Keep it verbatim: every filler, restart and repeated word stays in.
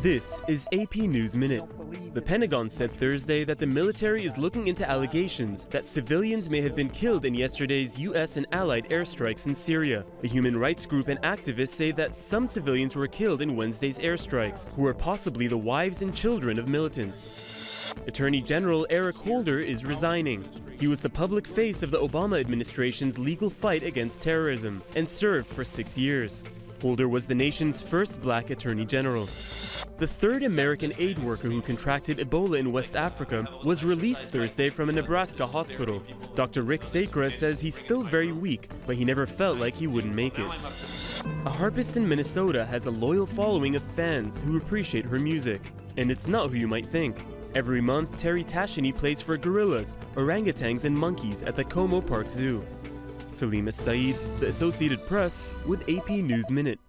This is A P News Minute. The Pentagon said Thursday that the military is looking into allegations that civilians may have been killed in yesterday's U S and allied airstrikes in Syria. A human rights group and activists say that some civilians were killed in Wednesday's airstrikes, who were possibly the wives and children of militants. Attorney General Eric Holder is resigning. He was the public face of the Obama administration's legal fight against terrorism and served for six years. Holder was the nation's first black attorney general. The third American aid worker who contracted Ebola in West Africa was released Thursday from a Nebraska hospital. Doctor Rick Sacra says he's still very weak, but he never felt like he wouldn't make it. A harpist in Minnesota has a loyal following of fans who appreciate her music. And it's not who you might think. Every month, Terry Tashini plays for gorillas, orangutans and monkeys at the Como Park Zoo. Salima Saeed, The Associated Press, with A P News Minute.